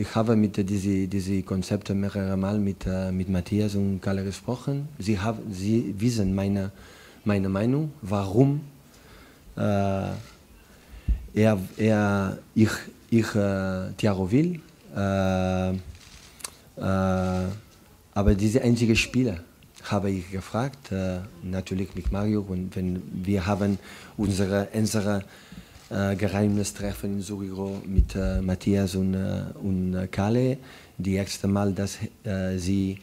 Ich habe mit diesen Konzepten mehrere Mal mit Matthias und Kalle gesprochen. Sie wissen meine Meinung, warum ich Thiago will. Aber diese einzige Spieler habe ich gefragt, natürlich mit Mario, und wenn wir haben unsere geheimes Treffen in Zurich mit Matthias und Kalle. Die erste Mal, dass sie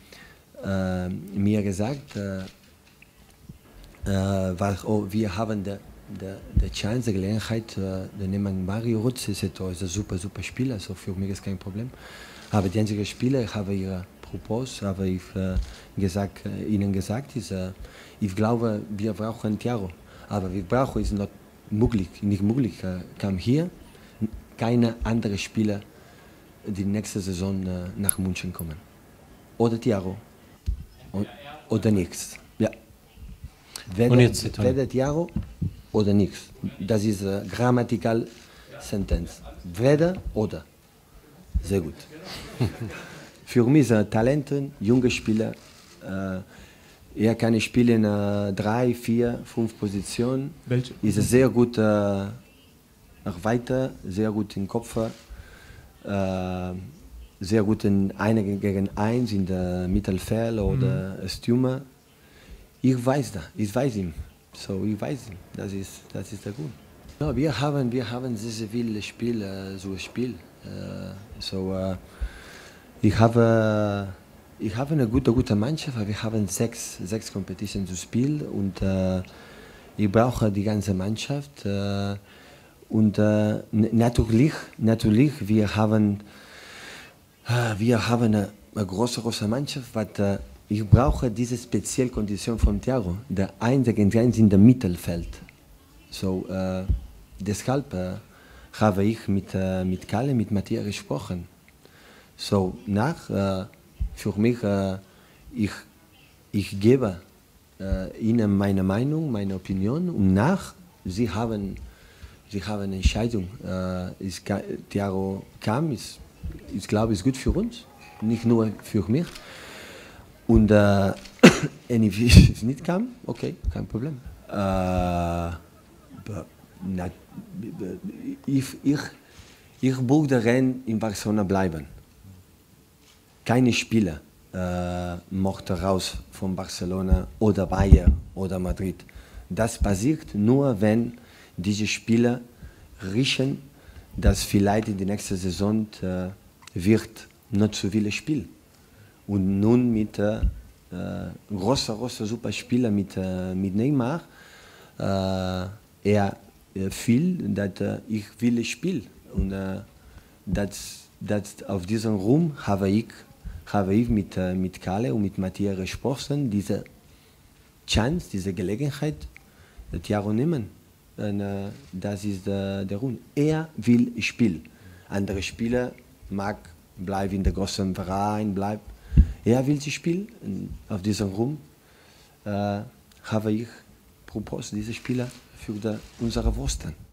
mir gesagt war, oh, wir haben die Chance, die Gelegenheit, den Namen Mario Götze ist ein super Spieler, also für mich ist kein Problem. Aber die einzige Spieler, ich habe ihre Propos, habe ich ihnen gesagt, ist, ich glaube, wir brauchen Thiago, aber wir brauchen es nicht. Nicht möglich, kam hier keine andere Spieler, die nächste Saison nach München kommen. Oder Thiago. Oder nichts. Ja. Weder Thiago oder nichts. Das ist eine grammatikale Sentenz. Weder oder. Sehr gut. Für mich sind Talente, junge Spieler. Er kann spielen in 3, 4, 5 Positionen. Welche? Ist sehr gut nach weiter, sehr gut im Kopf, sehr gut in 1 gegen 1 in der Mittelfeld oder Stürmer. Ich weiß ihn. So, ich weiß ihn. Das ist der Grund. No, wir haben sehr viele Spiele, so ein Spiel. Ich habe eine gute Mannschaft, aber wir haben sechs Competitions zu spielen und ich brauche die ganze Mannschaft. Natürlich, wir haben eine große Mannschaft, aber ich brauche diese spezielle Kondition von Thiago, der 1 gegen 1 in dem Mittelfeld. So, deshalb habe ich mit Kalle, mit Matthias gesprochen. So, für mich, ich gebe ihnen meine Meinung, meine Opinion, und sie haben eine Entscheidung. Thiago kam, ich glaube, ist gut für uns, nicht nur für mich. Und wenn es nicht kam, okay, kein Problem. Ich würde gerne in Barcelona bleiben. Keine Spieler mochte raus von Barcelona oder Bayern oder Madrid. Das passiert nur, wenn diese Spieler riechen, dass vielleicht in der nächsten Saison wird nicht so viele Spiele. Und nun mit großer Superspieler mit Neymar, er fühlt, dass ich will spielen. Und dass auf diesem Ruhm habe ich mit Kalle und mit Matthias gesprochen, diese Chance, diese Gelegenheit, Thiago nehmen. Und, das ist der Grund. Er will spielen. Andere Spieler mag bleiben in der großen Verein, bleiben. Er will spielen. Und auf diesem Ruhm habe ich propos, diese Spieler für unsere Wursten.